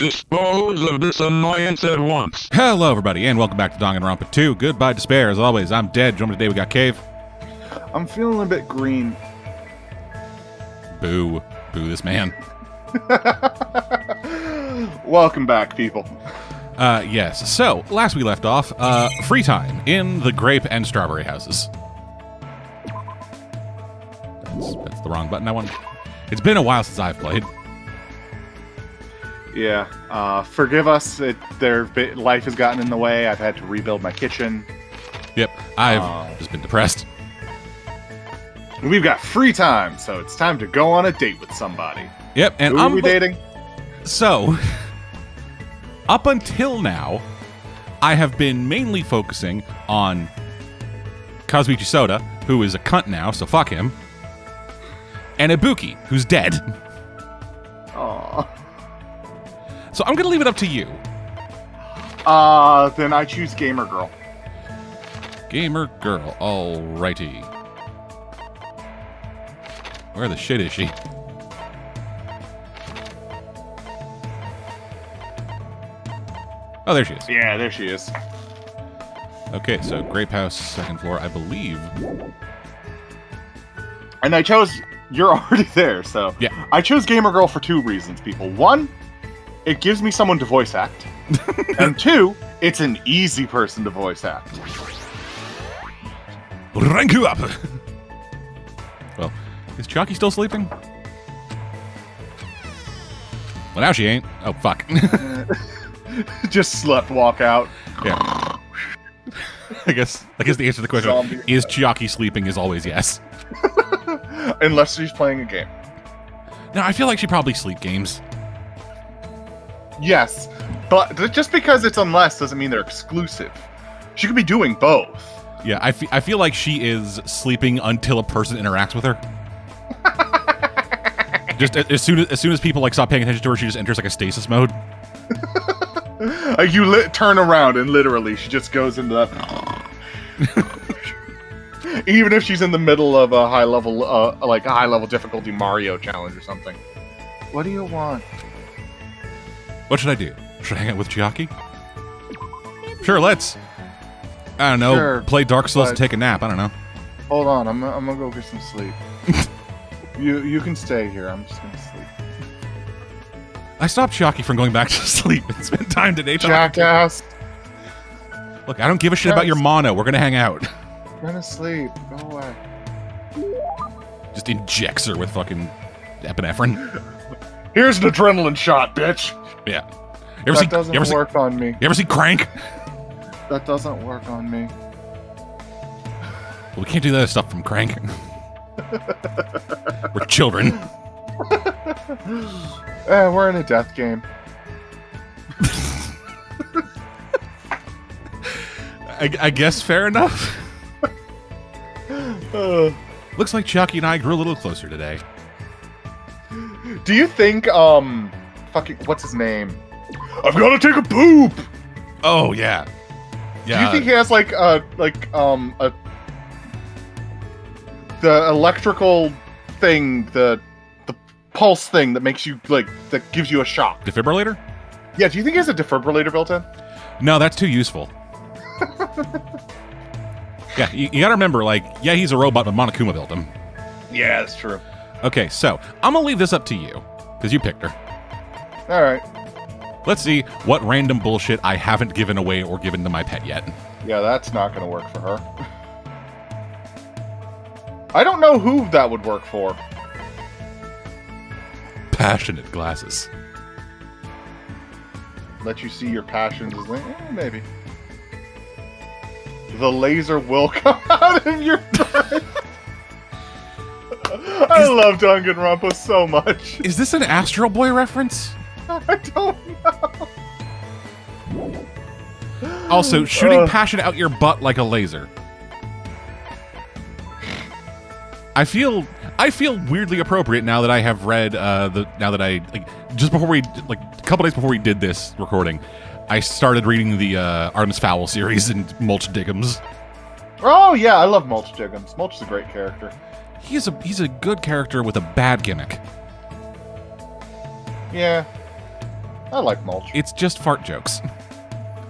Dispose of this annoyance at once. Hello, everybody, and welcome back to Danganronpa 2 Goodbye Despair. As always, I'm dead. Joining me today, we got Cave. I'm feeling a bit green. Boo. Boo this man. Welcome back, people. Yes. So, last we left off, free time in the grape and strawberry houses. That's the wrong button I wanted. It's been a while since I've played. Yeah, forgive us. Life has gotten in the way. I've had to rebuild my kitchen. Yep, I've just been depressed. We've got free time, so it's time to go on a date with somebody. Yep, and who are we dating? So, up until now, I have been mainly focusing on Kazumichi Soda, who is a cunt now, so fuck him, and Ibuki, who's dead. Aww. So I'm going to leave it up to you. Then I choose Gamer Girl. Gamer Girl. Alrighty. Where the shit is she? Oh, there she is. Yeah, there she is. Okay, so Grape House, second floor, I believe. And I chose... You're already there, so... Yeah. I chose Gamer Girl for two reasons, people. One... It gives me someone to voice act. And two, it's an easy person to voice act. Rank you up! Well, is Chiaki still sleeping? Well, now she ain't. Oh, fuck. Just slept, walk out. Yeah. I guess the answer to the question, zombie, is Chiaki sleeping, is always yes. Unless she's playing a game. No, I feel like she probably sleep games. Yes, but just because it's unless doesn't mean they're exclusive. She could be doing both. Yeah, I feel like she is sleeping until a person interacts with her. Just as soon as people like stop paying attention to her, she just enters like a stasis mode. Like you turn around and literally she just goes into that. Even if she's in the middle of a high level, like a high level difficulty Mario challenge or something. What do you want? What should I do? Should I hang out with Chiaki? Sure, let's. I don't know. Sure, play Dark Souls and take a nap. I don't know. Hold on, I'm gonna go get some sleep. You can stay here. I'm just gonna sleep. I stopped Chiaki from going back to sleep. It's been time today. Jackass. Look, I don't give a shit about your mono. We're gonna hang out. I'm gonna sleep. Go away. Just injects her with fucking epinephrine. Here's an adrenaline shot, bitch. Yeah. That doesn't work on me. You ever see Crank? That doesn't work on me. Well, we can't do that stuff from Crank. We're children. We're in a death game. I guess fair enough. Looks like Chiaki and I grew a little closer today. Do you think, fucking, what's his name? I've got to take a poop. Oh yeah, yeah. Do you think he has the electrical thing, the pulse thing that makes you like that gives you a shock? Defibrillator? Yeah. Do you think he has a defibrillator built in? No, that's too useful. Yeah, you gotta remember, like, yeah, he's a robot, but Monokuma built him. Yeah, that's true. Okay, so I'm gonna leave this up to you because you picked her. All right. Let's see what random bullshit I haven't given away or given to my pet yet. Yeah, that's not going to work for her. I don't know who that would work for. Passionate glasses. Let you see your passions as maybe. The laser will come out of your brain. I love Danganronpa so much. Is this an Astro Boy reference? I don't know. Also, shooting passion out your butt like a laser. I feel weirdly appropriate now that I have read just before we a couple days before we did this recording, I started reading the Artemis Fowl series and Mulch Diggams. Oh yeah, I love Mulch Diggams. Mulch is a great character. He's a good character with a bad gimmick. Yeah. I like Mulch. It's just fart jokes.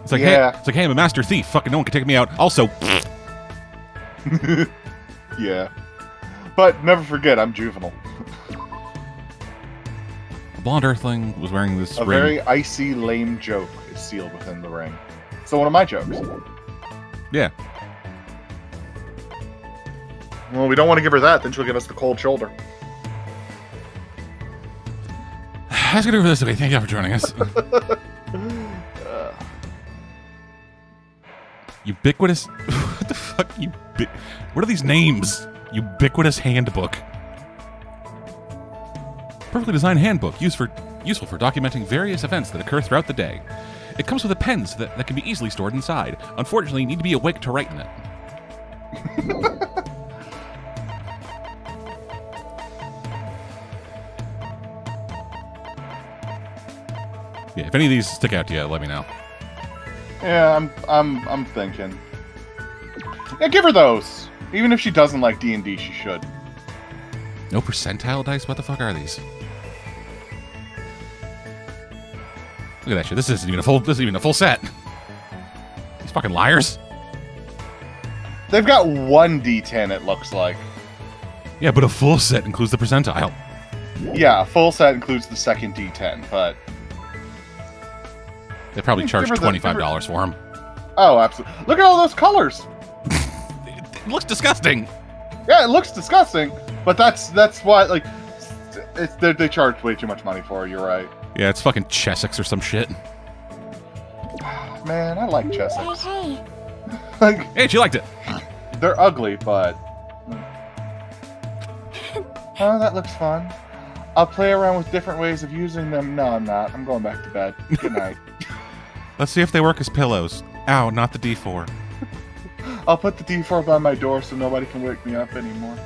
It's like, yeah. Hey, it's like, hey, I'm a master thief. Fucking no one can take me out. Also, yeah. But never forget, I'm juvenile. The blonde earthling was wearing this ring. A very icy, lame joke is sealed within the ring. So one of my jokes. Yeah. Well, we don't want to give her that. Then she'll give us the cold shoulder. That's going to do for this today. Thank you all for joining us. Ubiquitous. What the fuck? What are these names? Ubiquitous handbook. Perfectly designed handbook useful for documenting various events that occur throughout the day. It comes with a pen so that can be easily stored inside. Unfortunately, you need to be awake to write in it. Yeah, if any of these stick out to you, let me know. Yeah, I'm thinking. Yeah, give her those. Even if she doesn't like D&D, she should. No percentile dice? What the fuck are these? Look at that shit. This isn't even a full set. These fucking liars. They've got one D10, it looks like. Yeah, but a full set includes the percentile. Yeah, a full set includes the second D10, but... They probably charged $25 for them. Oh, absolutely. Look at all those colors. It looks disgusting. Yeah, it looks disgusting. But that's why, like, it's, they charge way too much money for it. You're right. Yeah, it's fucking Chessex or some shit. Man, I like Chessex. Hey, hey. Like, hey, she liked it. They're ugly, but... Oh, that looks fun. I'll play around with different ways of using them. No, I'm not. I'm going back to bed. Good night. Let's see if they work as pillows. Ow, not the D4. I'll put the D4 by my door so nobody can wake me up anymore.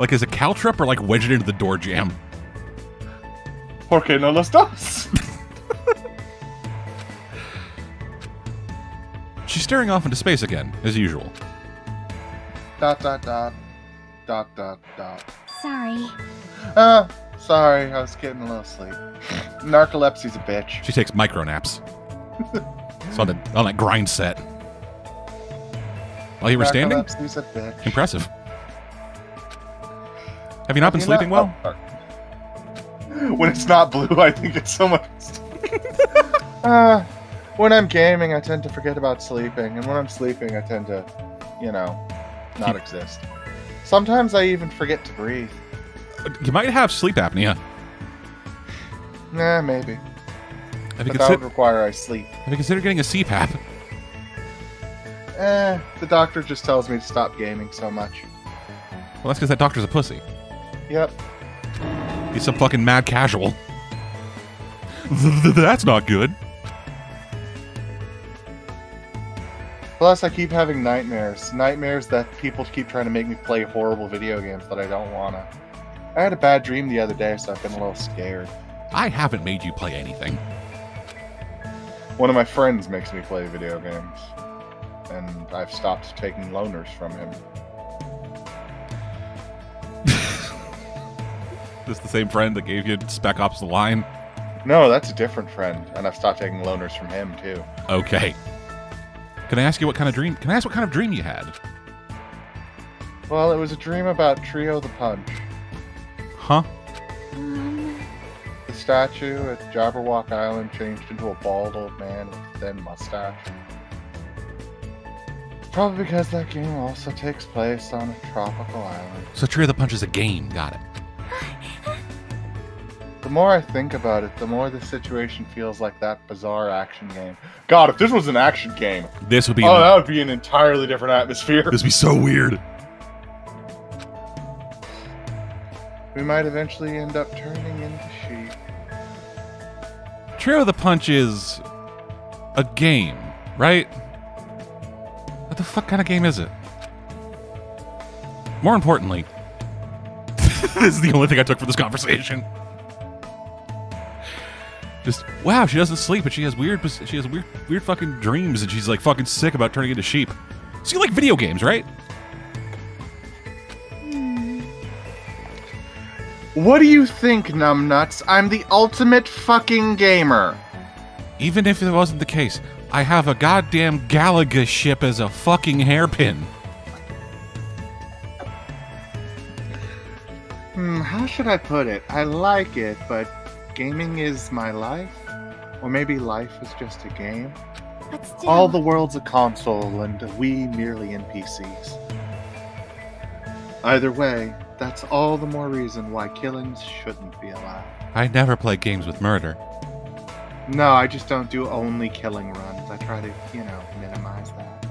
Like, is it caltrop or, like, wedge it into the door jam? ¿Por qué no los dos? She's staring off into space again, as usual. Dot, dot, dot. Dot, dot, dot. Sorry. Sorry, I was getting a little sleep. Narcolepsy's a bitch. She takes micro naps. It's on that grind set. While you were standing? Narcolepsy's a bitch. Impressive. Have you not been sleeping well? When it's not blue, I think it's so much. When I'm gaming, I tend to forget about sleeping. And when I'm sleeping, I tend to, you know, not exist. Sometimes I even forget to breathe. You might have sleep apnea. Nah, maybe. But that would require I sleep. Have you considered getting a CPAP? Eh, the doctor just tells me to stop gaming so much. Well, that's because that doctor's a pussy. Yep. He's some fucking mad casual. That's not good. Plus, I keep having nightmares. Nightmares that people keep trying to make me play horrible video games that I don't want to. I had a bad dream the other day, so I've been a little scared. I haven't made you play anything. One of my friends makes me play video games. And I've stopped taking loners from him. This the same friend that gave you Spec Ops the Line? No, that's a different friend. And I've stopped taking loners from him, too. Okay. Can I ask you what kind of dream... Can I ask what kind of dream you had? Well, it was a dream about Trio the Punch. Huh? The statue at Jabberwock Island changed into a bald old man with a thin mustache. Probably because that game also takes place on a tropical island. So Trio the Punch is a game. Got it. The more I think about it, the more the situation feels like that bizarre action game. God, if this was an action game, this would be... Oh, that would be an entirely different atmosphere. This would be so weird. We might eventually end up turning into sheep. Trio the Punch is a game, right? What the fuck kind of game is it? More importantly, this is the only thing I took from this conversation. Just, wow, she doesn't sleep, but she has weird fucking dreams, and she's like fucking sick about turning into sheep. So you like video games, right? What do you think, numbnuts? I'm the ultimate fucking gamer. Even if it wasn't the case, I have a goddamn Galaga ship as a fucking hairpin. How should I put it? I like it, but gaming is my life? Or maybe life is just a game? But still... all the world's a console, and we merely NPCs. Either way, that's all the more reason why killings shouldn't be allowed. I never play games with murder. No, I just don't do only killing runs. I try to, you know, minimize that.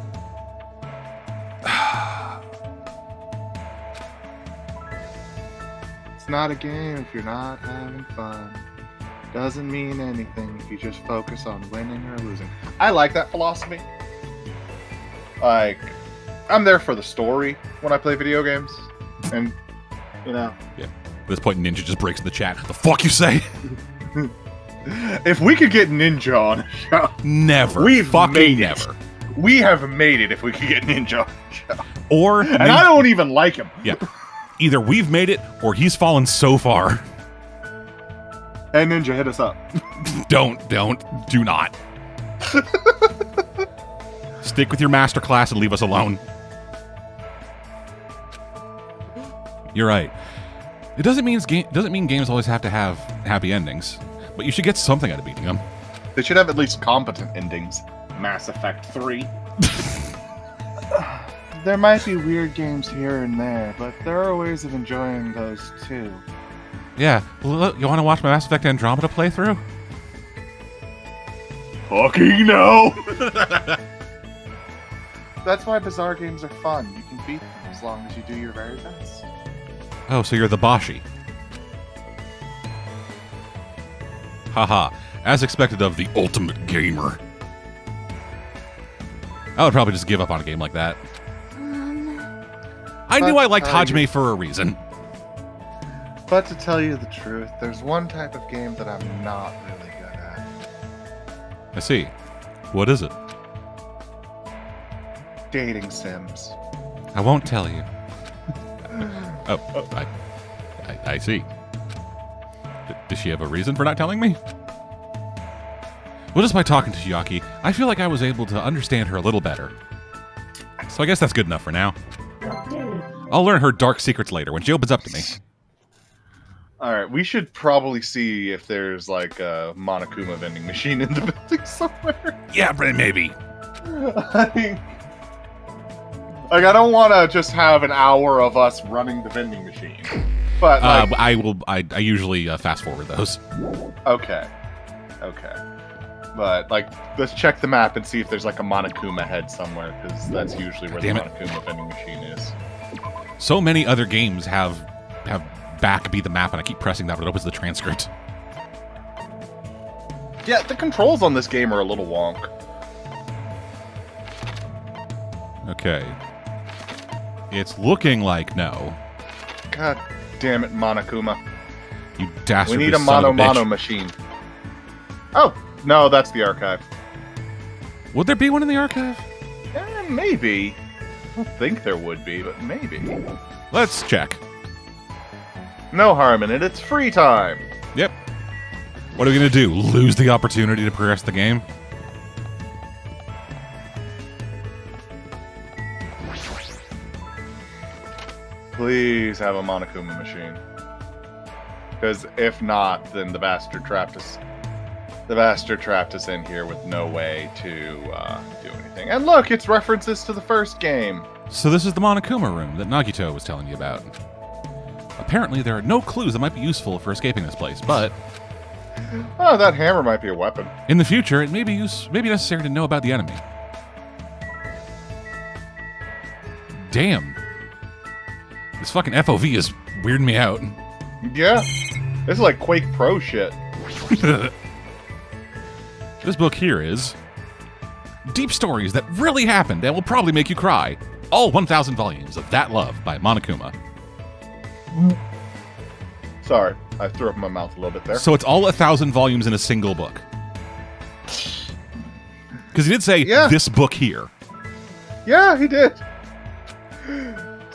It's not a game if you're not having fun. Doesn't mean anything if you just focus on winning or losing. I like that philosophy. Like, I'm there for the story when I play video games. And, you know. Yeah. At this point, Ninja just breaks the chat. The fuck you say? If we could get Ninja on a show. Never. We've fucking never. We have made it if we could get Ninja on a show. Or. And I don't even like him. Yeah. Either we've made it or he's fallen so far. Hey, Ninja, hit us up. Do not. Stick with your masterclass and leave us alone. You're right. It doesn't mean games always have to have happy endings, but you should get something out of beating them. They should have at least competent endings. Mass Effect 3. There might be weird games here and there, but there are ways of enjoying those too. Yeah, look, you want to watch my Mass Effect Andromeda playthrough? Fucking no! That's why bizarre games are fun. You can beat them as long as you do your very best. Oh, so you're the Boshi. Haha, as expected of the ultimate gamer. I would probably just give up on a game like that. I knew I liked Hajime for a reason. But to tell you the truth, there's one type of game that I'm not really good at. I see. What is it? Dating sims. I won't tell you. I see. Does she have a reason for not telling me? Well, just by talking to Chiaki, I feel like I was able to understand her a little better. So I guess that's good enough for now. I'll learn her dark secrets later when she opens up to me. All right, we should probably see if there's like a Monokuma vending machine in the building somewhere. Yeah, maybe. Like, I don't want to just have an hour of us running the vending machine. But like, I will. I usually fast forward those. Okay. Okay. But like, let's check the map and see if there's like a Monokuma head somewhere, because that's usually where Monokuma vending machine is. So many other games have back be the map, and I keep pressing that, but it opens the transcript. Yeah, the controls on this game are a little wonk. Okay. It's looking like no. God damn it, Monokuma. You dastardly son of a bitch. We need a mono machine. Oh, no, that's the archive. Would there be one in the archive? Maybe. I don't think there would be, but maybe. Let's check. No harm in it. It's free time. Yep. What are we going to do? Lose the opportunity to progress the game? Please have a Monokuma machine. Because if not, then the bastard trapped us. The bastard trapped us in here with no way to do anything. And look, it's references to the first game. So this is the Monokuma room that Nagito was telling you about. Apparently, there are no clues that might be useful for escaping this place, but... oh, that hammer might be a weapon. In the future, it may be necessary to know about the enemy. Damn. This fucking FOV is weirding me out. Yeah. This is like Quake Pro shit. This book here is... Deep Stories That Really Happened and Will Probably Make You Cry. All 1,000 volumes of That Love by Monokuma. Sorry, I threw up my mouth a little bit there. So it's all 1,000 volumes in a single book. Because he did say, yeah. This book here. Yeah, he did.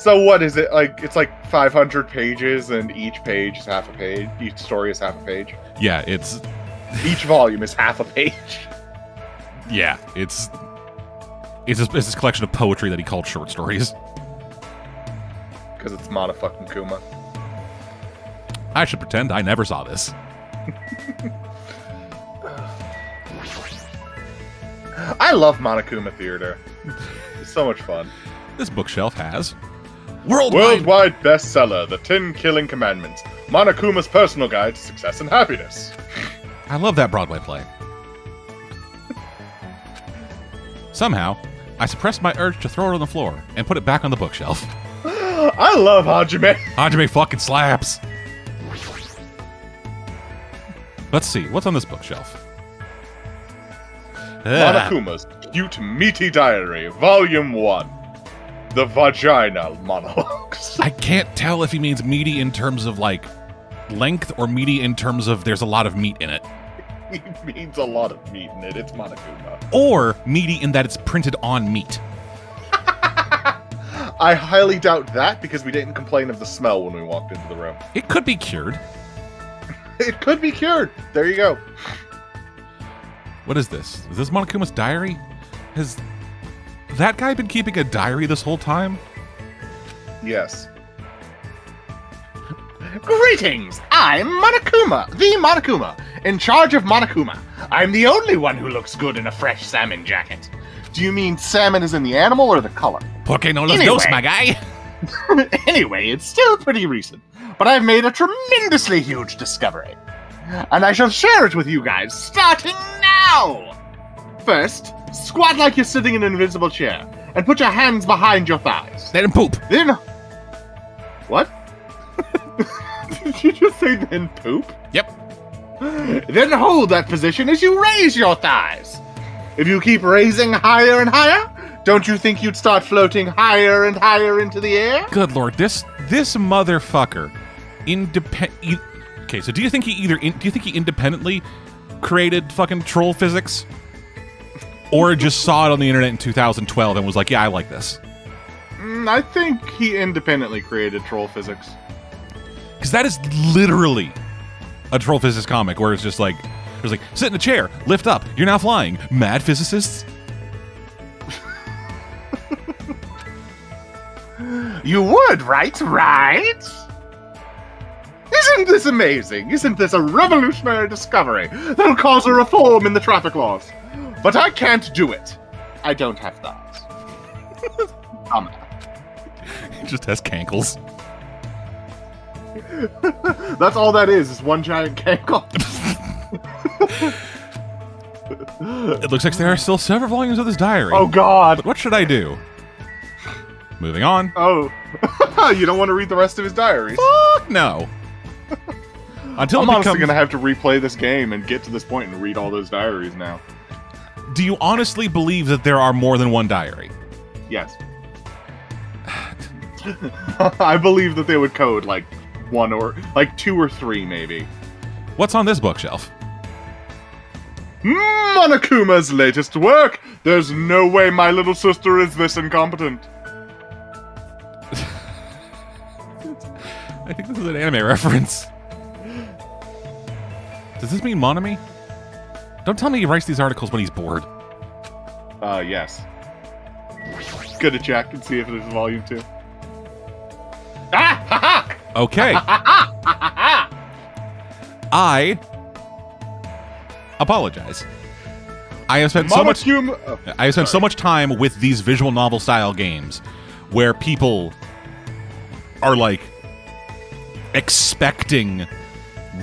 So what is it? Like, it's like 500 pages, and each page is half a page. Each story is half a page. Yeah, it's... each volume is half a page. Yeah, it's this collection of poetry that he called short stories. Because it's Monofucking Kuma. I should pretend I never saw this. I love Monokuma Theater. It's so much fun. This bookshelf has... Worldwide bestseller, The 10 Killing Commandments. Monokuma's personal guide to success and happiness. I love that Broadway play. Somehow, I suppressed my urge to throw it on the floor and put it back on the bookshelf. I love Hajime. Hajime fucking slaps. Let's see, what's on this bookshelf? Monokuma's Cute Meaty Diary, Volume 1. The Vagina Monologues. I can't tell if he means meaty in terms of, like, length or meaty in terms of there's a lot of meat in it. He means a lot of meat in it. It's Monokuma. Or meaty in that it's printed on meat. I highly doubt that because we didn't complain of the smell when we walked into the room. It could be cured. It could be cured. There you go. What is this? Is this Monokuma's diary? Has that guy been keeping a diary this whole time? Yes. Greetings! I'm Monokuma, the Monokuma, in charge of Monokuma. I'm the only one who looks good in a fresh salmon jacket. Do you mean salmon is in the animal or the color? Porque no los dos, my guy. Anyway, it's still pretty recent, but I've made a tremendously huge discovery. And I shall share it with you guys, starting now! First, squat like you're sitting in an invisible chair, and put your hands behind your thighs. Let him poop. Then... what? Did you just say then poop? Yep. Then hold that position as you raise your thighs. If you keep raising higher and higher, don't you think you'd start floating higher and higher into the air? Good lord, this motherfucker independent... Okay, so do you think he independently created fucking troll physics, or just saw it on the internet in 2012 and was like, yeah, I like this? I think he independently created troll physics. Because that is literally a troll physics comic where it's just like, sit in a chair, lift up, you're now flying, mad physicists. You would, right? Right? Isn't this amazing? Isn't this a revolutionary discovery that'll cause a reform in the traffic laws? But I can't do it. I don't have thighs. He just has cankles. That's all that is one giant cankle. It looks like there are still several volumes of this diary. Oh, God. But what should I do? Moving on. Oh. You don't want to read the rest of his diaries? Fuck no. Until I'm honestly going to have to replay this game and get to this point and read all those diaries now. Do you honestly believe that there are more than one diary? Yes. I believe that they would code like one or like two or three maybe. What's on this bookshelf? Monokuma's latest work. There's no way my little sister is this incompetent. I think this is an anime reference. Does this mean Monomi? Don't tell me he writes these articles when he's bored. Yes. Go to check and see if there's volume 2. Ah! Ha ha! Okay. I apologize. I have spent so much time with these visual novel style games where people are like expecting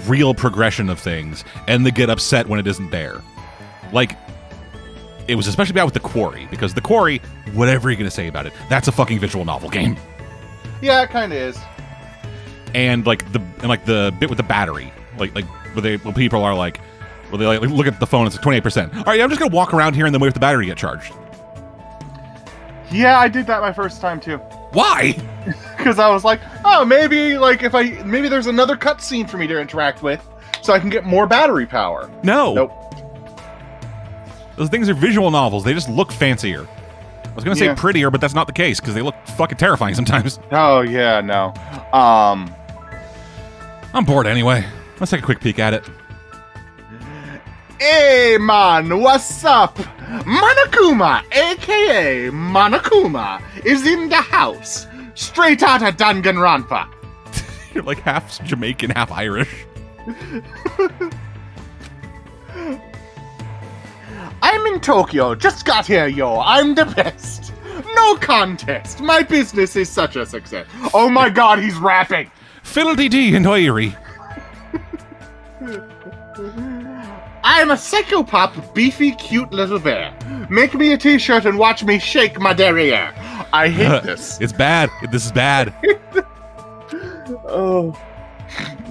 real progression of things, and they get upset when it isn't there. Like, it was especially bad with The Quarry, because The Quarry, whatever you're going to say about it, that's a fucking visual novel game. Yeah, it kind of is. And like the bit with the battery, where people are like, where they look at the phone, it's like 28%. All right, I'm just going to walk around here and then wait for the battery to get charged. Yeah, I did that my first time too. Why? Because I was like, oh, maybe like maybe there's another cutscene for me to interact with, so I can get more battery power. No. Nope. Those things are visual novels. They just look fancier. was gonna say prettier, but that's not the case because they look fucking terrifying sometimes. Oh yeah, no. I'm bored anyway. Let's take a quick peek at it. Hey man, what's up? Monokuma, aka Monokuma, is in the house, straight out of Danganronpa. You're like half Jamaican, half Irish. I'm in Tokyo, just got here, yo. I'm the best. No contest. My business is such a success. Oh my god, he's rapping. Fiddle-dee-dee and oiri. I'm a psychopop, beefy, cute little bear. Make me a t-shirt and watch me shake my derriere. I hate this. It's bad. This is bad. Oh.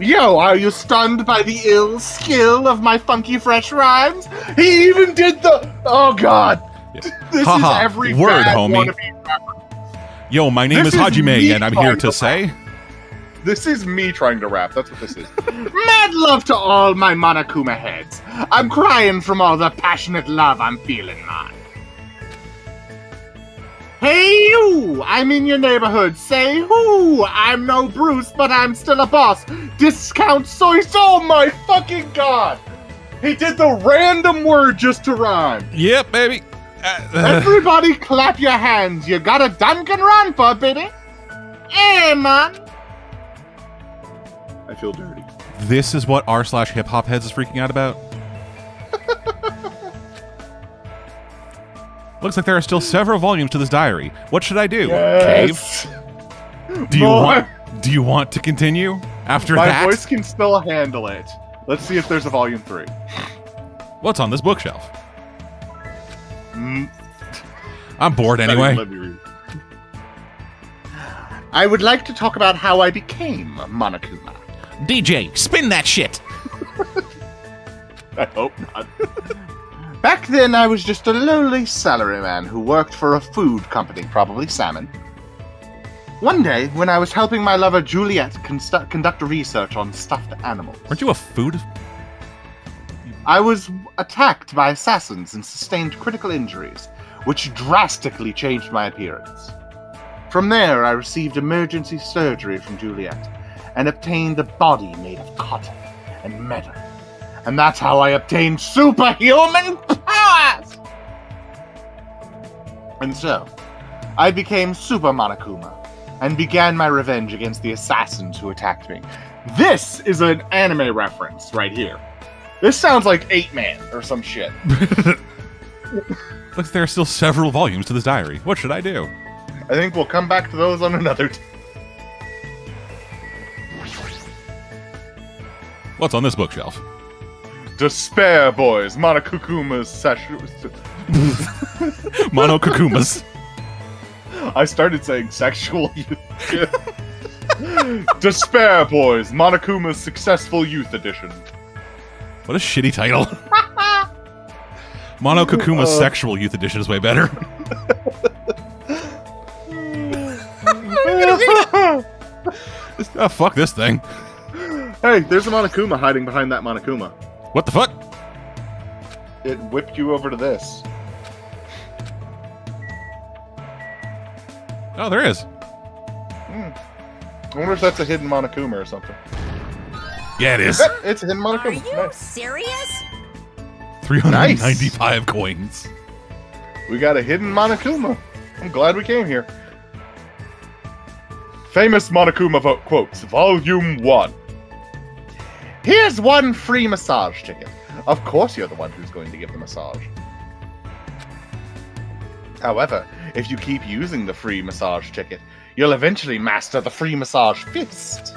Yo, are you stunned by the ill skill of my funky fresh rhymes? He even did the... Oh, God. Yeah. This is every word, homie. Yo, my name is Hajime, and I'm here to say... This is me trying to rap. That's what this is. Mad love to all my Monokuma heads. I'm crying from all the passionate love I'm feeling, man. Hey you! I'm in your neighborhood. Say who? I'm no Bruce, but I'm still a boss. Discount soy. Oh my fucking god! He did the random word just to rhyme. Yep, baby. Everybody, clap your hands. You got a Danganronpa, baby. Hey, man. I feel dirty. This is what r/hip hop heads is freaking out about. Looks like there are still several volumes to this diary. What should I do? Yes. Cave? Do you want to continue after that? My voice can still handle it. Let's see if there's a volume 3. What's on this bookshelf? I'm bored anyway. Let me read. I would like to talk about how I became Monokuma. DJ, spin that shit. I hope not. Back then, I was just a lowly salaryman who worked for a food company, probably salmon. One day, when I was helping my lover Juliet conduct research on stuffed animals... Weren't you a food? I was attacked by assassins and sustained critical injuries, which drastically changed my appearance. From there, I received emergency surgery from Juliet and obtained a body made of cotton and metal. And that's how I obtained superhuman powers! And so, I became Super Monokuma, and began my revenge against the assassins who attacked me. This is an anime reference right here. This sounds like 8-Man or some shit. Looks there are still several volumes to this diary. What should I do? I think we'll come back to those on another day. What's on this bookshelf? Despair boys, Monokukuma's sessions. Monokukuma's. I started saying sexual youth. Despair boys, Monokuma's successful youth edition. What a shitty title. Monokukuma's sexual youth edition is way better. Oh, fuck this thing. Hey, there's a Monokuma hiding behind that Monokuma. What the fuck? It whipped you over to this. Oh, there is. I wonder if that's a hidden Monokuma or something. Yeah, it is. It's a hidden Monokuma. Are you serious? 395 coins. We got a hidden Monokuma. I'm glad we came here. Famous Monokuma quotes, Volume 1. Here's one free massage ticket. Of course you're the one who's going to give the massage. However, if you keep using the free massage ticket, you'll eventually master the free massage fist.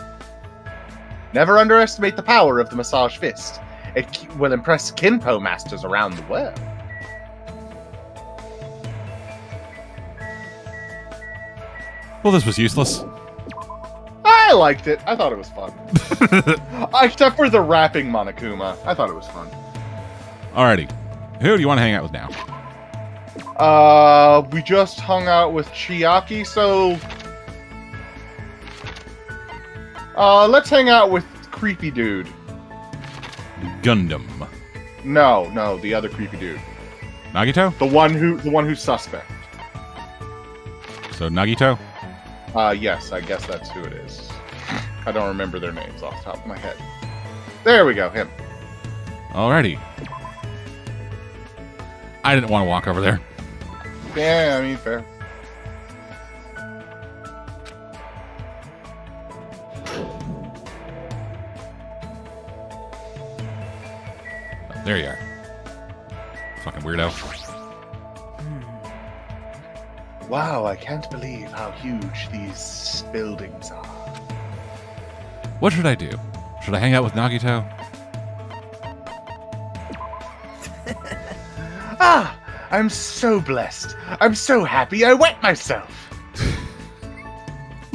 Never underestimate the power of the massage fist. It will impress Kenpo masters around the world. Well, this was useless. I liked it. I thought it was fun. Except for the rapping Monokuma. I thought it was fun. Alrighty. Who do you want to hang out with now? We just hung out with Chiaki, so... let's hang out with Creepy Dude. Gundam. No, the other Creepy Dude. Nagito? The one who's suspect. So Nagito? Yes, I guess that's who it is. I don't remember their names off the top of my head. There we go, him. Alrighty. I didn't want to walk over there. Yeah, I mean, fair. Oh, there you are. Fucking weirdo. Wow, I can't believe how huge these buildings are. What should I do? Should I hang out with Nagito? Ah! I'm so blessed. I'm so happy I wet myself.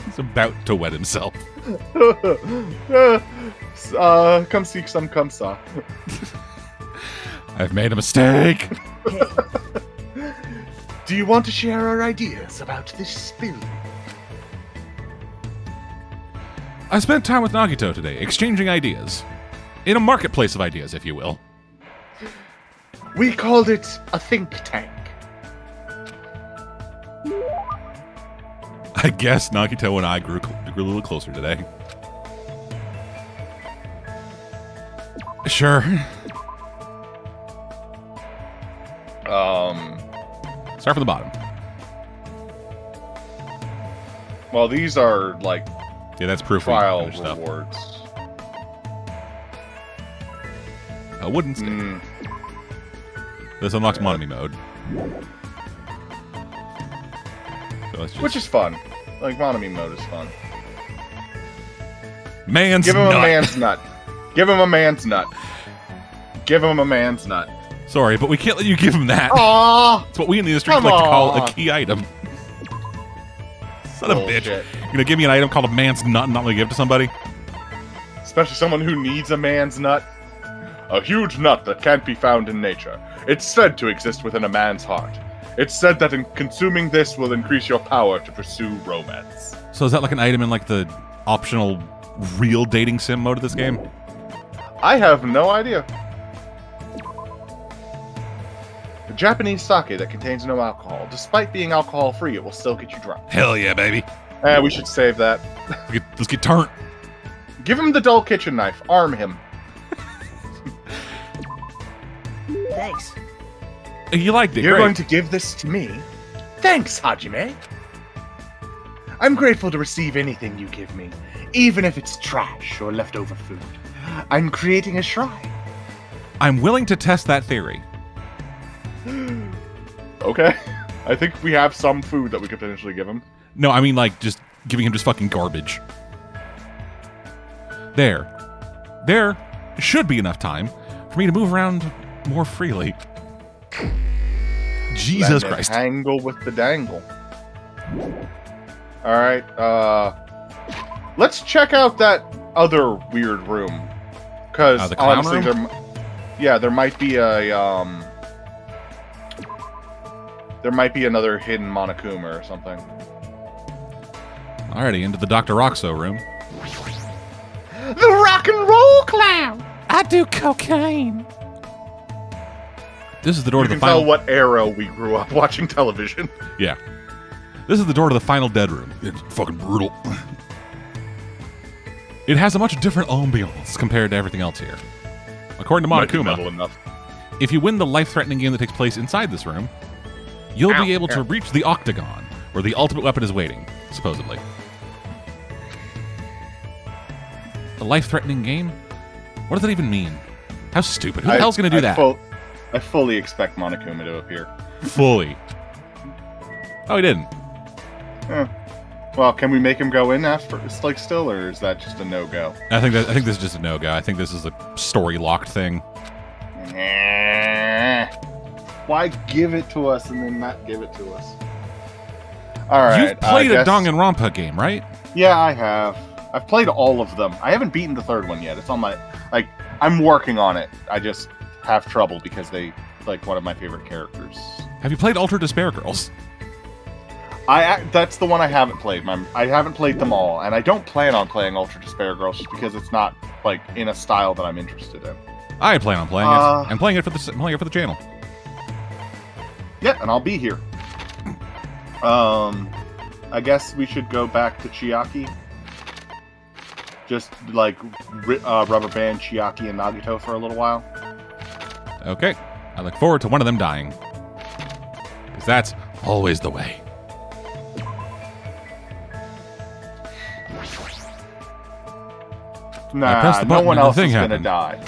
He's about to wet himself. Come seek some kamsa. I've made a mistake. Do you want to share our ideas about this building? I spent time with Nagito today, exchanging ideas. In a marketplace of ideas, if you will. We called it a think tank. I guess Nagito and I grew a little closer today. Sure. Start from the bottom. Well, these are like... Yeah, that's proof. Trial rewards. A wooden stick. This unlocks Monomi mode. So let's just... Which is fun. Like, Monomi mode is fun. Give him a man's nut. Sorry, but we can't let you give him that. Aww. It's what we in the industry like to call a key item. Son of a bitch. Shit. You're gonna give me an item called a man's nut and not gonna give it to somebody? Especially someone who needs a man's nut. A huge nut that can't be found in nature. It's said to exist within a man's heart. It's said that in consuming this will increase your power to pursue romance. So is that like an item in like the optional real dating sim mode of this game? I have no idea. A Japanese sake that contains no alcohol. Despite being alcohol-free, it will still get you drunk. Hell yeah, baby. Eh, we should save that. Let's get turnt. Give him the dull kitchen knife. Arm him. Thanks. You liked it. You're great. Going to give this to me? Thanks, Hajime. I'm grateful to receive anything you give me, even if it's trash or leftover food. I'm creating a shrine. I'm willing to test that theory. Okay. I think we have some food that we could potentially give him. No, I mean, like, just giving him just fucking garbage. There. There should be enough time for me to move around more freely. Jesus Christ. Angle with the dangle. Alright, let's check out that other weird room. Because, honestly, there might be a, there might be another hidden Monokuma or something. Alrighty, into the Dr. Roxo room. The rock and roll clown! I do cocaine. This is the door to the final... You can tell what era we grew up watching television. Yeah. This is the door to the final dead room. It's fucking brutal. It has a much different ambiance compared to everything else here. According to Monokuma, if you win the life-threatening game that takes place inside this room, you'll be able to reach the octagon, where the ultimate weapon is waiting, supposedly. A life-threatening game? What does that even mean? How stupid. Who the hell's going to do that? I fully expect Monokuma to appear. Fully. Oh, he didn't. Huh. Well, can we make him go in after, like, still, or is that just a no-go? I think this is just a no-go. I think this is a story-locked thing. Why give it to us and then not give it to us? All right. You've played a Danganronpa game, right? Yeah, I have. I've played all of them. I haven't beaten the third one yet. It's on my... Like, I'm working on it. I just have trouble because they... Like, one of my favorite characters. Have you played Ultra Despair Girls? That's the one I haven't played. I haven't played them all. And I don't plan on playing Ultra Despair Girls just because it's not, like, in a style that I'm interested in. I plan on playing it. I'm playing it for the channel. Yeah, and I'll be here. I guess we should go back to Chiaki. Just, like, rubber band Chiaki and Nagito for a little while. Okay. I look forward to one of them dying. Because that's always the way. Nah, no one else is going to die.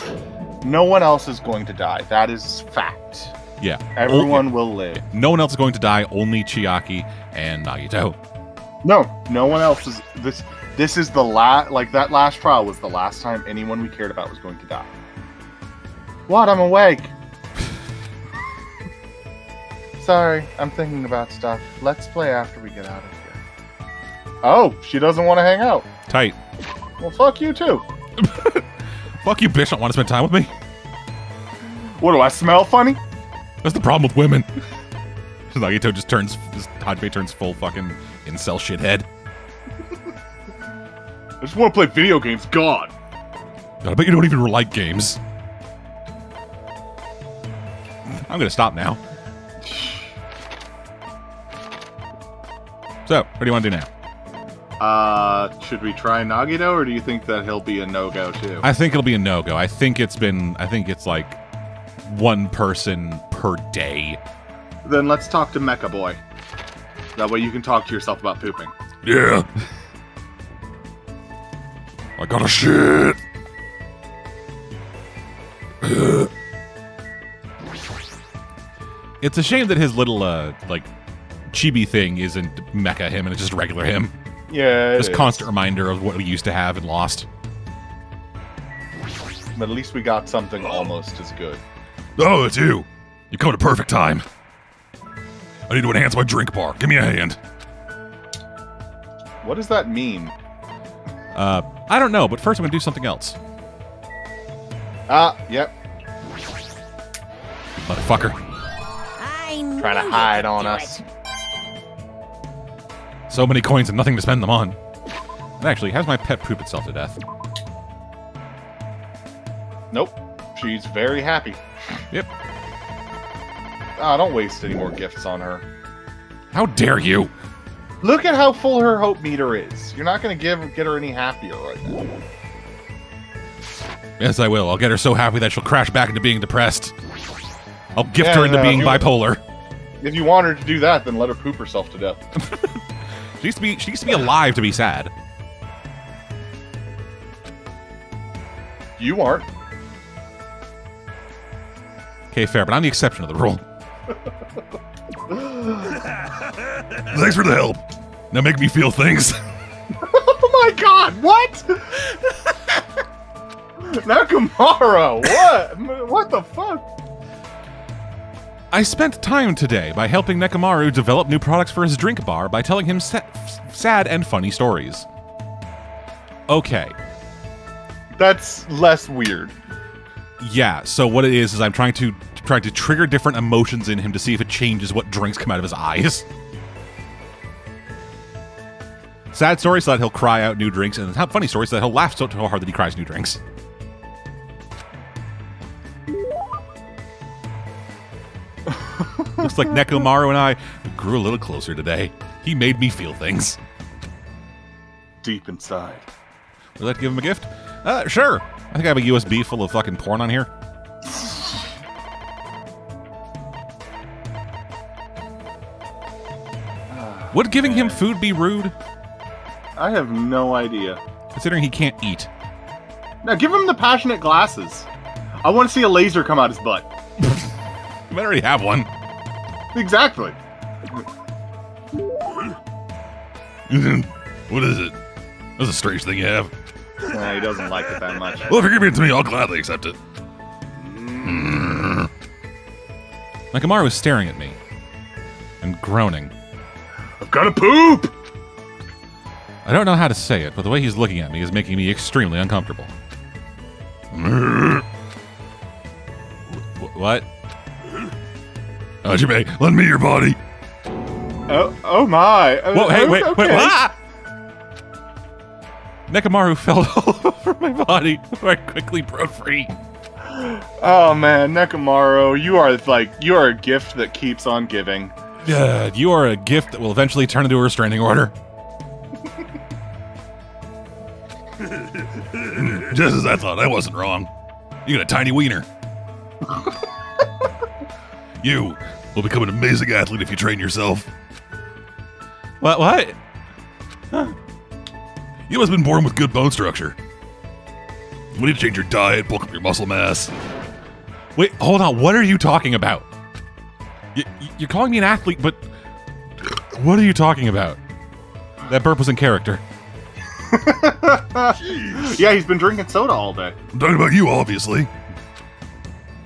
No one else is going to die. That is fact. Yeah. Everyone will live. Yeah. No one else is going to die. Only Chiaki and Nagito. No. No one else is... This is the last... Like, that last trial was the last time anyone we cared about was going to die. What? I'm awake. Sorry. I'm thinking about stuff. Let's play after we get out of here. Oh, she doesn't want to hang out. Tight. Well, fuck you, too. Fuck you, bitch. Don't want to spend time with me. What, do I smell funny? That's the problem with women. Nagito just turns... Hajime turns full fucking incel shithead. I just want to play video games, God. I bet you don't even like games. I'm gonna stop now. So, what do you want to do now? Should we try Nagito, or do you think that he'll be a no-go too? I think it'll be a no-go. I think it's like one person per day. Then let's talk to Mecha Boy. That way you can talk to yourself about pooping. Yeah. I gotta shit! It's a shame that his little, like, chibi thing isn't mecha him and it's just regular him. Yeah, just constant reminder of what we used to have and lost. But at least we got something almost as good. Oh, it's you! You come at a perfect time. I need to enhance my drink bar. Give me a hand. What does that mean? I don't know, but first I'm going to do something else. Ah, yep. Motherfucker. Trying to hide on us. So many coins and nothing to spend them on. And actually, has my pet poop itself to death? Nope. She's very happy. Yep. Ah, don't waste any more gifts on her. How dare you! Look at how full her hope meter is. You're not going to get her any happier right now. Yes, I will. I'll get her so happy that she'll crash back into being depressed. I'll gift her into being bipolar. If you want her to do that, then let her poop herself to death. She used to be alive to be sad. You aren't. Okay, fair, but I'm the exception to the rule. Thanks for the help. Now make me feel things. Oh my god, what? Nekomaru, what? What the fuck? I spent time today by helping Nekomaru develop new products for his drink bar by telling him sad and funny stories. Okay. That's less weird. Yeah, so what it is I'm trying to trigger different emotions in him to see if it changes what drinks come out of his eyes. Sad stories so that he'll cry out new drinks, and funny stories so that he'll laugh so hard that he cries new drinks. Looks like Nekomaru and I grew a little closer today. He made me feel things. Deep inside. Would you like to give him a gift? Sure. I think I have a USB full of fucking porn on here. Would giving him food be rude? I have no idea. Considering he can't eat. Now give him the passionate glasses. I want to see a laser come out his butt. You might already have one. Exactly. What is it? That's a strange thing you have. Nah, he doesn't like it that much. Well, if you're giving it to me, I'll gladly accept it. Nekomaru was staring at me. And groaning. I've got to poop! I don't know how to say it, but the way he's looking at me is making me extremely uncomfortable. What? Hajime, lend me your body. Oh my. Whoa, hey, wait, okay. Wait, what? Nekomaru fell all over my body before I quickly broke free. Oh man, Nekomaru, you are a gift that keeps on giving. God, you are a gift that will eventually turn into a restraining order. Just as I thought, I wasn't wrong. You got a tiny wiener. You will become an amazing athlete if you train yourself. What? What? Huh. You must have been born with good bone structure. We need to change your diet, bulk up your muscle mass. Wait, hold on. What are you talking about? You're calling me an athlete, but what are you talking about? That burp was in character. Yeah, he's been drinking soda all day. I'm talking about you, obviously.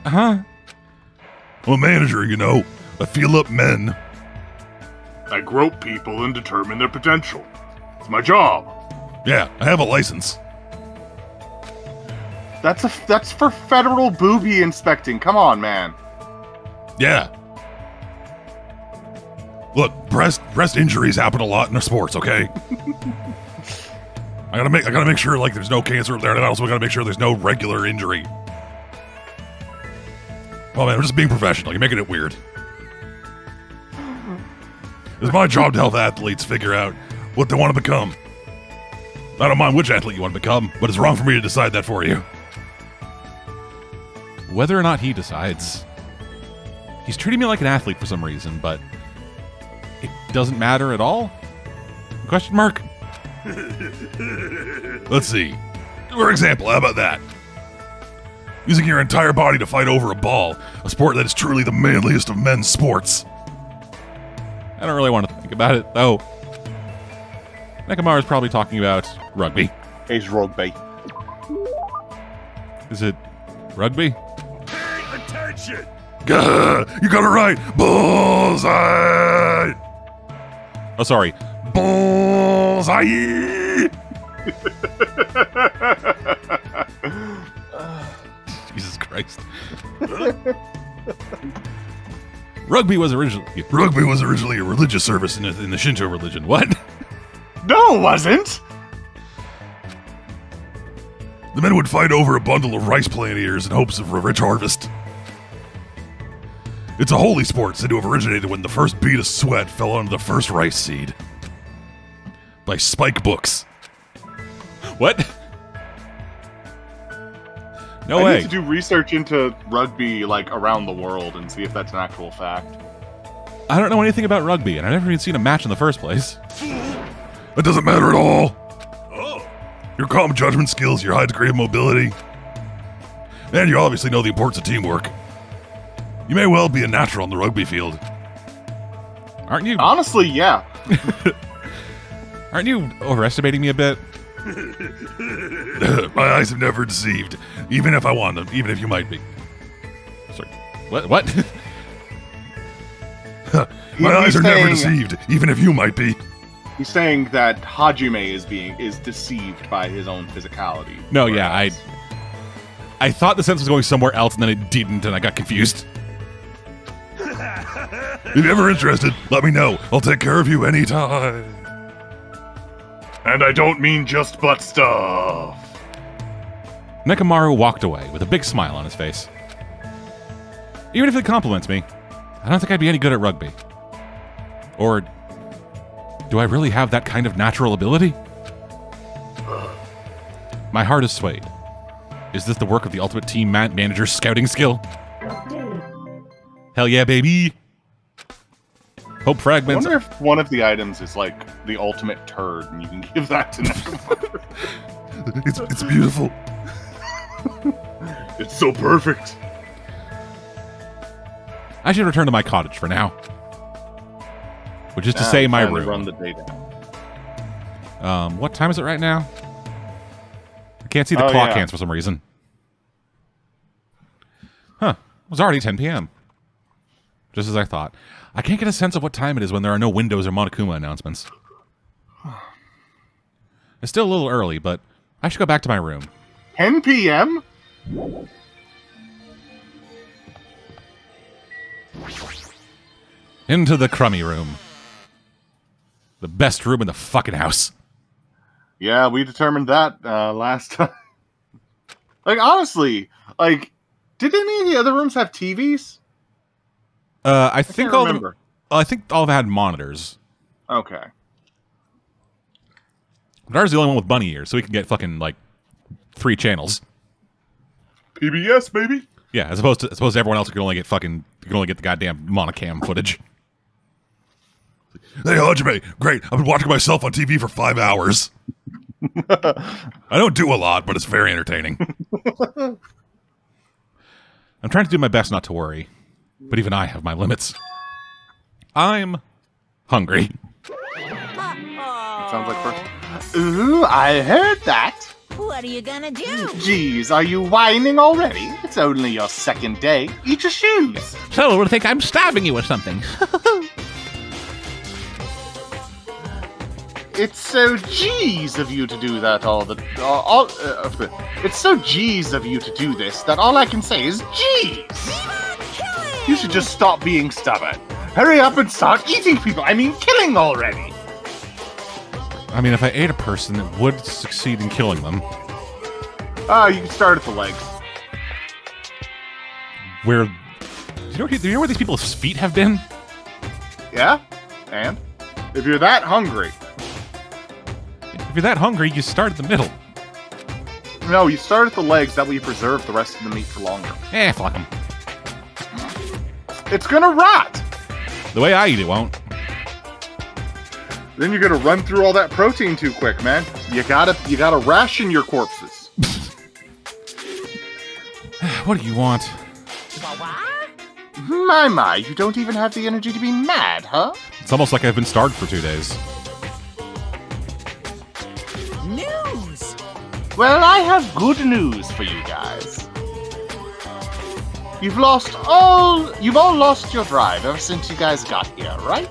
Uh-huh. I'm a manager, you know. I feel up men. I grope people and determine their potential. It's my job. Yeah, I have a license. That's for federal booby inspecting. Come on, man. Yeah. Look, breast injuries happen a lot in our sports, okay? I gotta make sure like there's no cancer there, and I also gotta make sure there's no regular injury. Oh man, we're just being professional. You're making it weird. It's my job to help athletes figure out what they want to become. I don't mind which athlete you want to become, but it's wrong for me to decide that for you. Whether or not he decides. He's treating me like an athlete for some reason, but it doesn't matter at all? Question mark? Let's see. For example, how about that? Using your entire body to fight over a ball, a sport that is truly the manliest of men's sports. I don't really want to think about it, though. Nekomaru is probably talking about rugby. It's rugby. Is it rugby? Pay attention! Gah, you got it right! Bullseye! Oh, sorry. Bullseye! Jesus Christ. Rugby was originally a religious service in the Shinto religion. What? No, it wasn't. The men would fight over a bundle of rice plant ears in hopes of a rich harvest. It's a holy sport said to have originated when the first bead of sweat fell onto the first rice seed. By Spike Books. What? No way. I need to do research into rugby, like, around the world and see if that's an actual fact. I don't know anything about rugby, and I've never even seen a match in the first place. That doesn't matter at all. Oh. Your calm judgment skills, your high degree of mobility, and you obviously know the importance of teamwork. You may well be a natural on the rugby field. Aren't you? Honestly, yeah. Aren't you overestimating me a bit? My eyes have never deceived, even if I want them, even if you might be. Sorry. What? My eyes are never deceived, even if you might be. He's saying that Hajime is deceived by his own physicality. No, yeah, I thought the sense was going somewhere else, and then it didn't, and I got confused. If you're ever interested, let me know. I'll take care of you anytime. And I don't mean just butt stuff. Nekomaru walked away with a big smile on his face. Even if it compliments me, I don't think I'd be any good at rugby. Or do I really have that kind of natural ability? My heart is swayed. Is this the work of the ultimate team manager's scouting skill? Hell yeah, baby! Hope fragments. I wonder if one of the items is like the ultimate turd, and you can give that to Nekomaru. It's beautiful. It's so perfect. I should return to my cottage for now, which is to say my room. Run the day down. What time is it right now? I can't see the clock hands for some reason. Huh? It was already 10 p.m. Just as I thought. I can't get a sense of what time it is when there are no windows or Monokuma announcements. It's still a little early, but I should go back to my room. 10 p.m.? Into the crummy room. The best room in the fucking house. Yeah, we determined that last time. Like, honestly, like, did any of the other rooms have TVs? I think all the, I think all of them had monitors. Okay. But ours is the only one with bunny ears, so we can get fucking like 3 channels. PBS, baby. Yeah, as opposed to everyone else who can only get fucking the goddamn monocam footage. Hey, Hajime, great. I've been watching myself on TV for 5 hours. I don't do a lot, but it's very entertaining. I'm trying to do my best not to worry, but even I have my limits. I'm hungry. It sounds like first. Ooh, I heard that. What are you gonna do? Jeez, are you whining already? It's only your second day. Eat your shoes. So, we'll think I'm stabbing you or something. It's so G's of you to do that all the... it's so G's of you to do this that all I can say is G's! You should just stop being stubborn. Hurry up and start eating people. I mean, killing already. I mean, if I ate a person, it would succeed in killing them. Ah, you can start at the legs. Where... Do you know where these people's feet have been? Yeah? And? If you're that hungry... If you're that hungry, you start at the middle. No, you start at the legs. That way you preserve the rest of the meat for longer. Eh, fuck them. It's gonna rot! The way I eat it won't. Then you're gonna run through all that protein too quick, man. You gotta ration your corpses. What do you want? My, you don't even have the energy to be mad, huh? It's almost like I've been starved for 2 days. News! Well, I have good news for you guys. You've all lost your drive ever since you guys got here, right?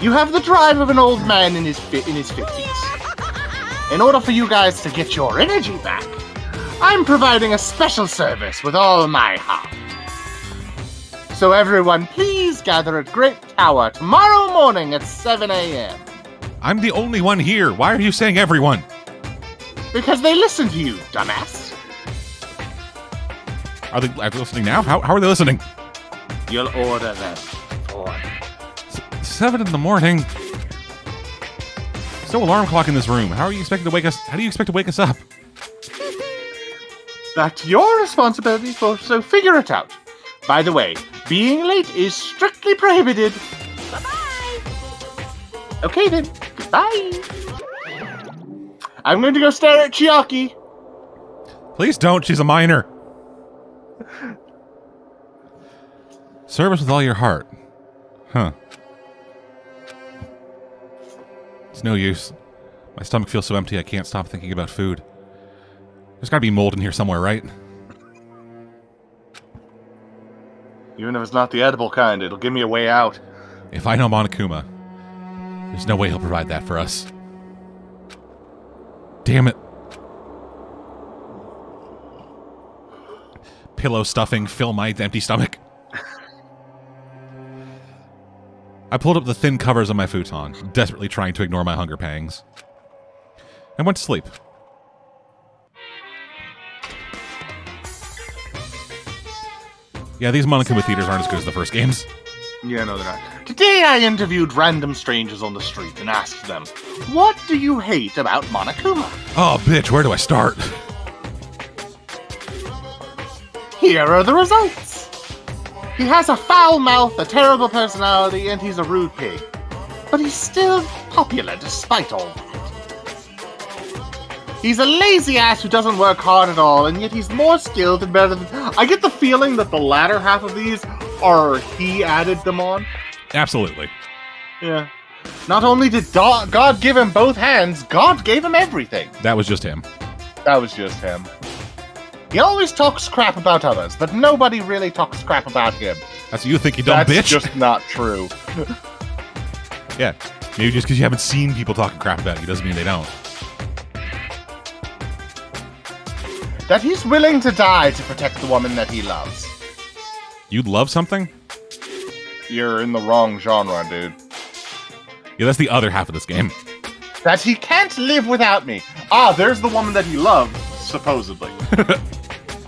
You have the drive of an old man in his 50s. In order for you guys to get your energy back, I'm providing a special service with all my heart. So everyone, please gather at Great Tower tomorrow morning at 7 a.m. I'm the only one here. Why are you saying everyone? Because they listen to you, dumbass. Are they listening now? How are they listening? You'll order them. 7 in the morning. There's no alarm clock in this room. How do you expect to wake us up? That's your responsibility, so figure it out. By the way, being late is strictly prohibited. Bye-bye. Okay then. Bye. I'm going to go stare at Chiaki. Please don't. She's a minor. Service with all your heart. Huh. It's no use. My stomach feels so empty I can't stop thinking about food. There's gotta be mold in here somewhere, right? Even if it's not the edible kind, it'll give me a way out. If I know Monokuma, there's no way he'll provide that for us. Damn it. Pillow stuffing, fill my empty stomach. I pulled up the thin covers on my futon, desperately trying to ignore my hunger pangs, and went to sleep. Yeah, these Monokuma theaters aren't as good as the first games. Yeah, no, they're not. Today I interviewed random strangers on the street and asked them, what do you hate about Monokuma? Oh, bitch, where do I start? Here are the results. He has a foul mouth, a terrible personality, and he's a rude pig. But he's still popular despite all that. He's a lazy ass who doesn't work hard at all, and yet he's more skilled and better than... I get the feeling that the latter half of these... or he added them on? Absolutely. Yeah. Not only did God give him both hands, God gave him everything. That was just him. That was just him. He always talks crap about others, but nobody really talks crap about him. That's what you think, you dumb bitch. That's just not true. Yeah. Maybe just because you haven't seen people talking crap about you doesn't mean they don't. That he's willing to die to protect the woman that he loves. You'd love something? You're in the wrong genre, dude. Yeah, that's the other half of this game. That he can't live without me. Ah, there's the woman that he loved, supposedly.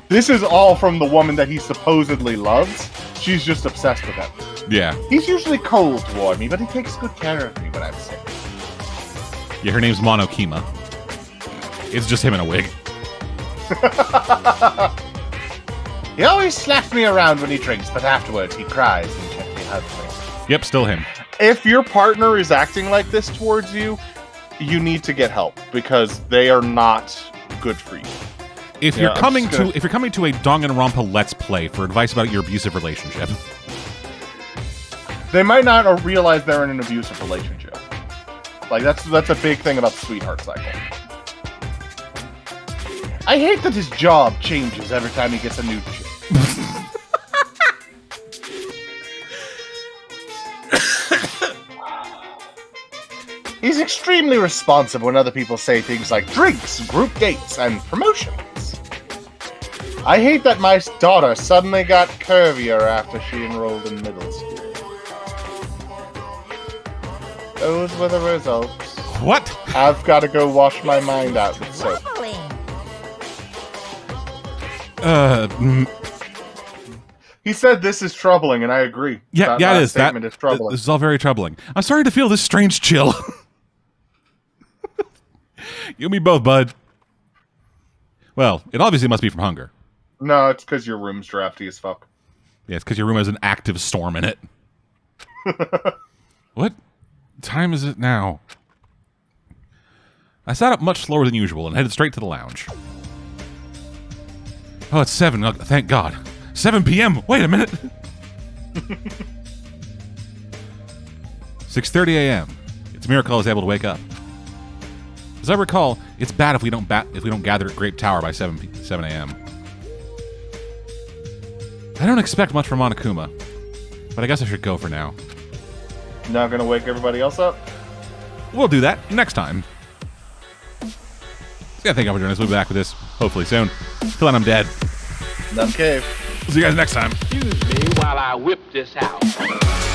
This is all from the woman that he supposedly loves. She's just obsessed with him. Yeah. He's usually cold toward me, but he takes good care of me when I'm sick. Yeah, her name's Monokuma. It's just him in a wig. He always slaps me around when he drinks, but afterwards he cries and gently hugs me. Yep, still him. If your partner is acting like this towards you, you need to get help because they are not good for you. If you're coming to a Danganronpa Let's Play for advice about your abusive relationship, they might not realize they're in an abusive relationship. Like that's a big thing about the sweetheart cycle. I hate that his job changes every time he gets a new chick. He's extremely responsive when other people say things like drinks, group dates, and promotions. I hate that my daughter suddenly got curvier after she enrolled in middle school. Those were the results. What? I've got to go wash my mind out with soap. He said this is troubling, and I agree. Yeah, yeah, it is. That is troubling. This is all very troubling. I'm starting to feel this strange chill. You and me both, bud. Well, it obviously must be from hunger. No, it's because your room's drafty as fuck. Yeah, it's because your room has an active storm in it. What time is it now? I sat up much slower than usual and headed straight to the lounge. Oh, it's 7. Oh, thank God. 7 p.m. Wait a minute. 6:30 a.m. It's a miracle I was able to wake up. As I recall, it's bad if we don't gather at Grape Tower by 7 a.m. I don't expect much from Monokuma, but I guess I should go for now. Not gonna wake everybody else up? We'll do that next time. Yeah, thank you for joining us. We'll be back with this hopefully soon. Till then, I'm dead. Numb Cave. See you guys next time. Excuse me while I whip this out.